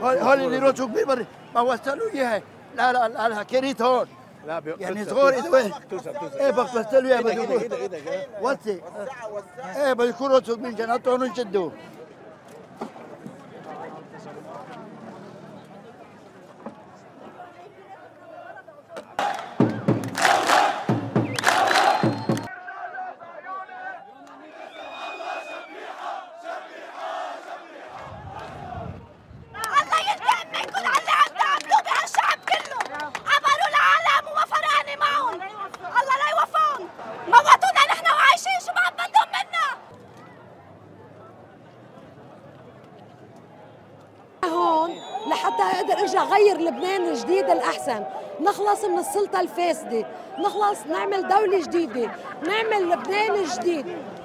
هول اللي روتو كبير ما وصلوا اياها. لا لا لا كريت هون يعني صغار ايه بس وصلوا اياها وصل ايه بيكون روتو من جنات هون نشدوه. لحتى اقدر ارجع غير لبنان الجديد الاحسن، نخلص من السلطه الفاسده، نخلص نعمل دوله جديده، نعمل لبنان جديد.